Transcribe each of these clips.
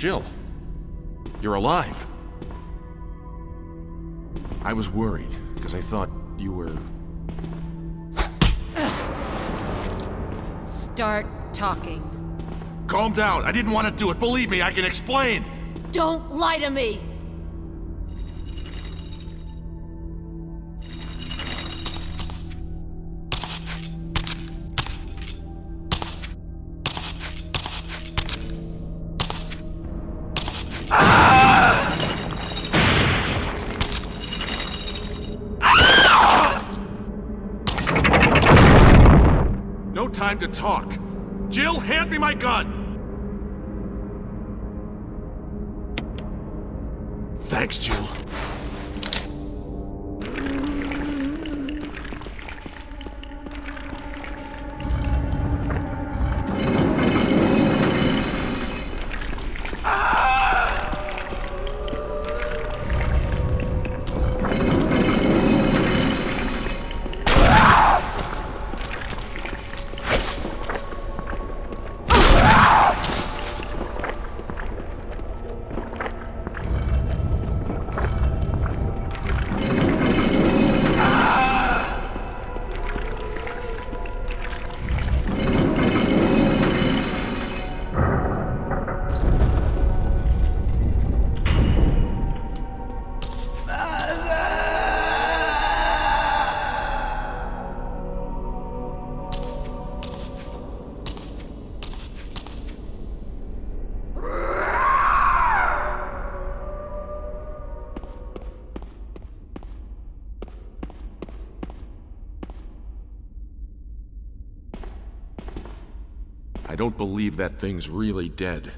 Jill, you're alive. I was worried, because I thought you were... Start talking. Calm down. I didn't want to do it. Believe me, I can explain. Don't lie to me. No time to talk. Jill, hand me my gun! Thanks, Jill. I don't believe that thing's really dead.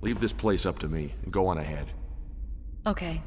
Leave this place up to me and go on ahead. Okay.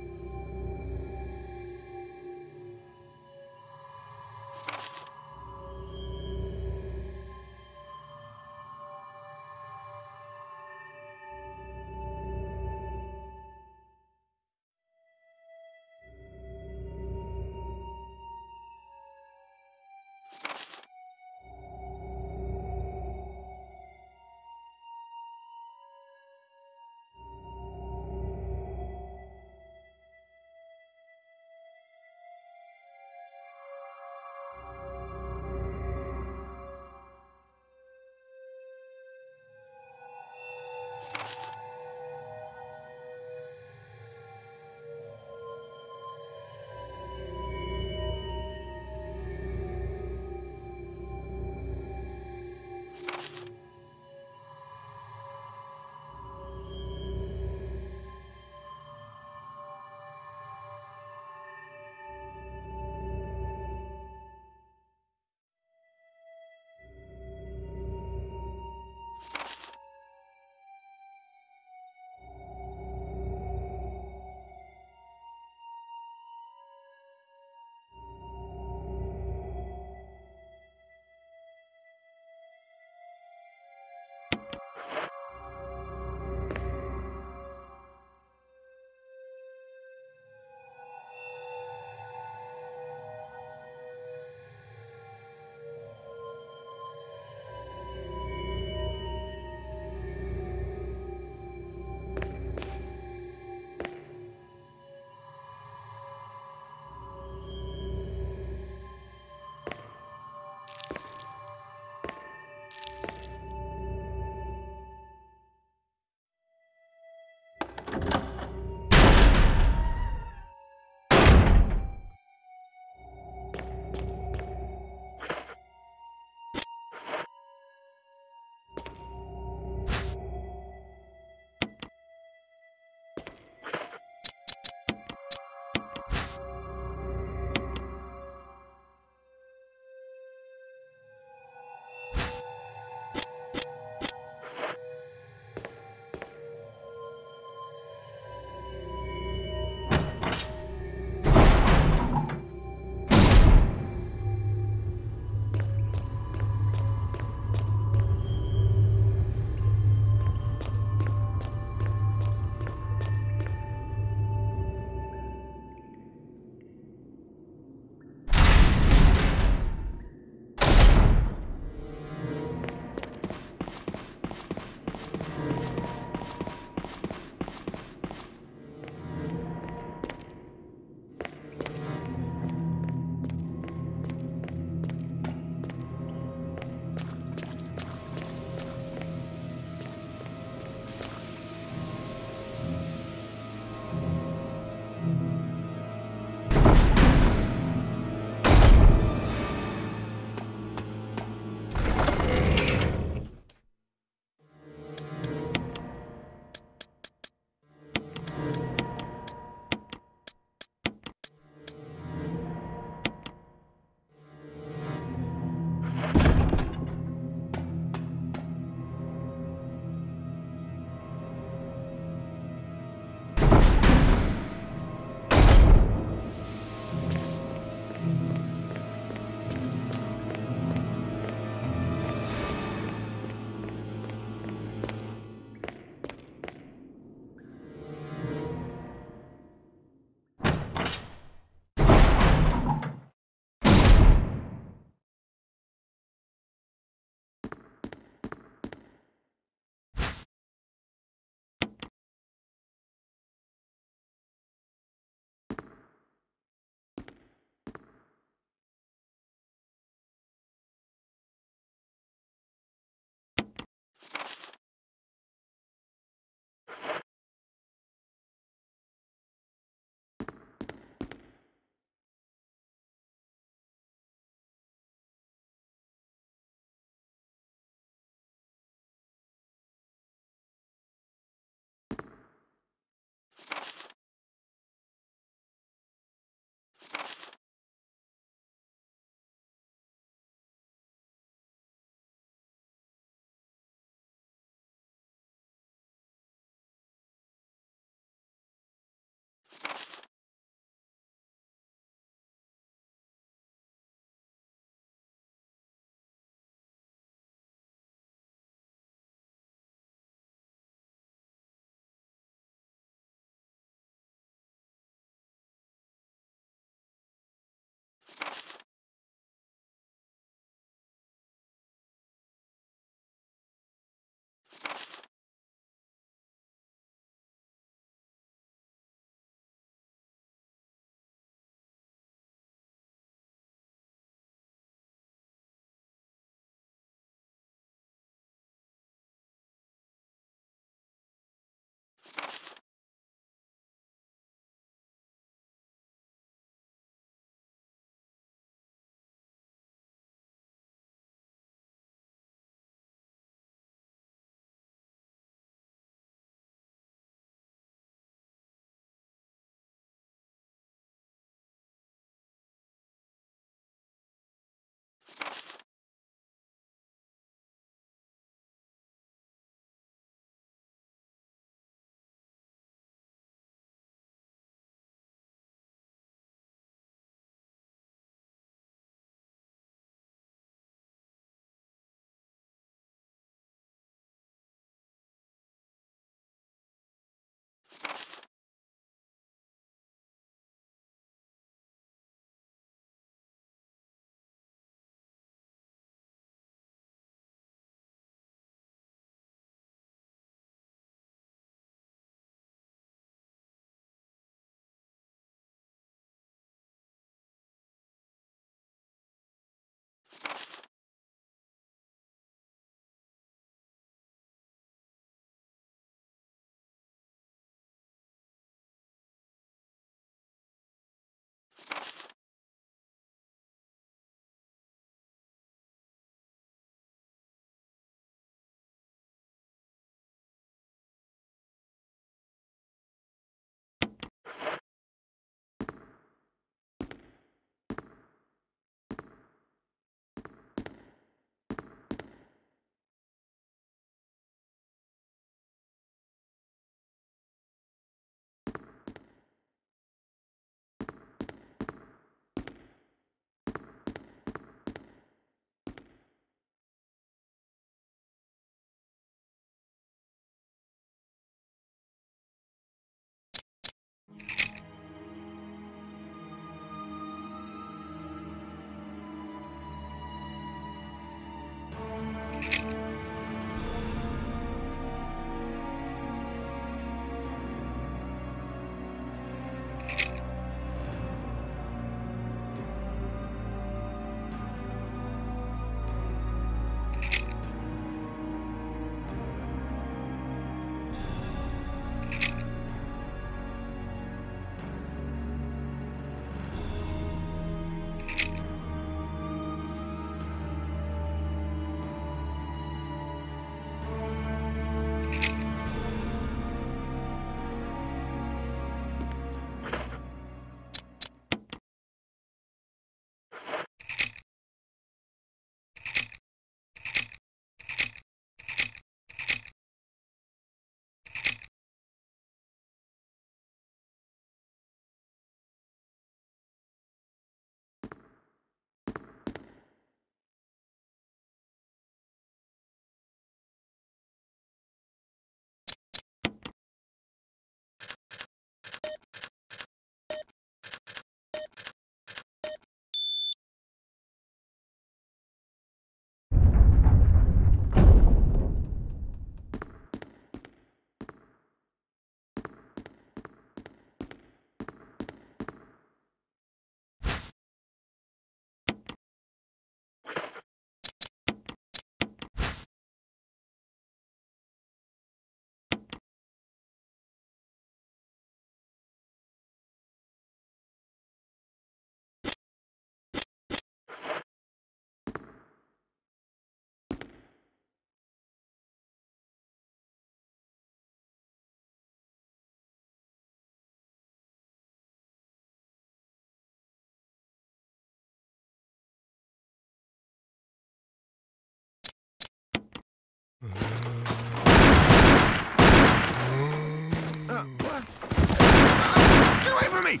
me!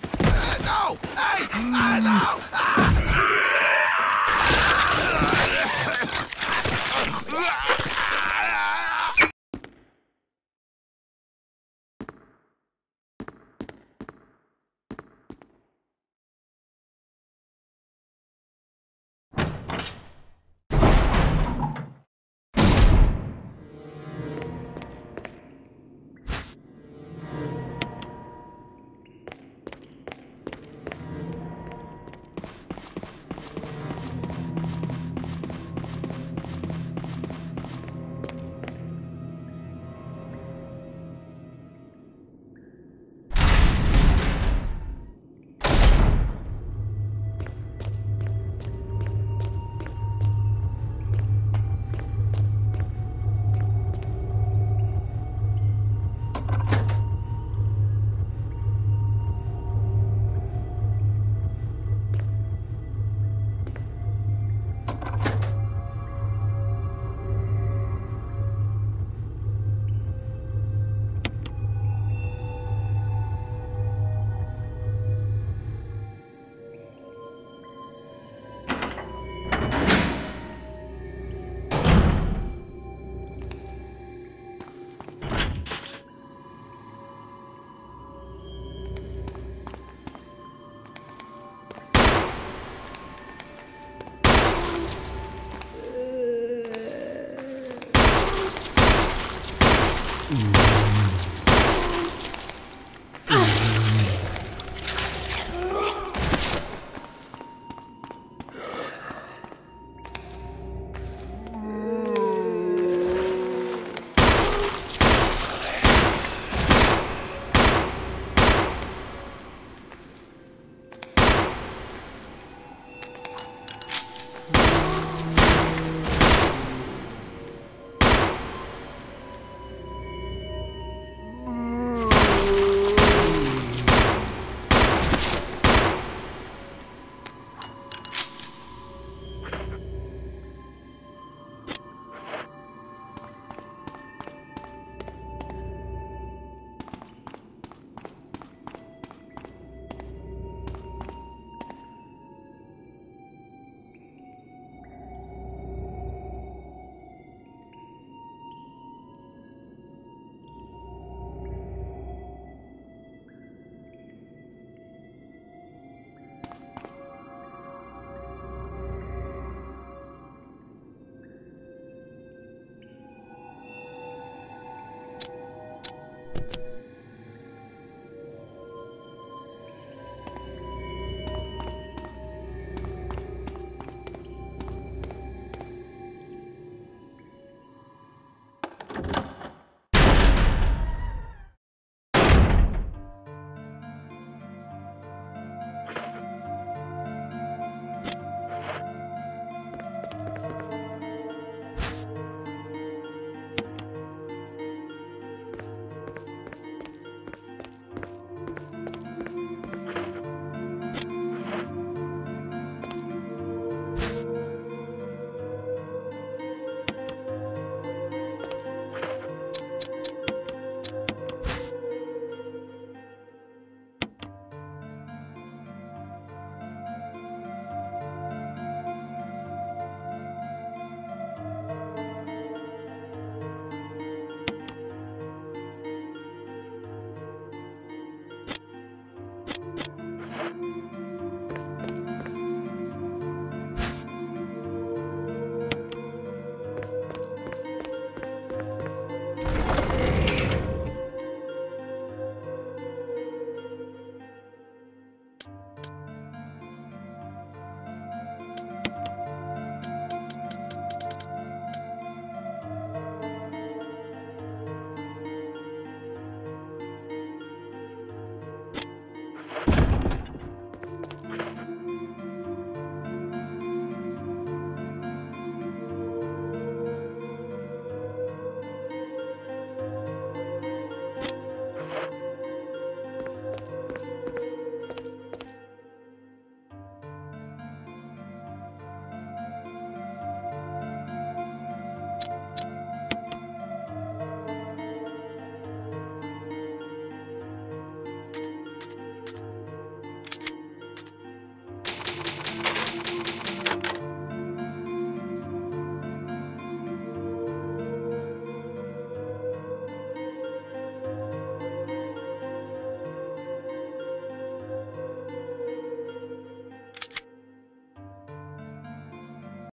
No! Hey! No!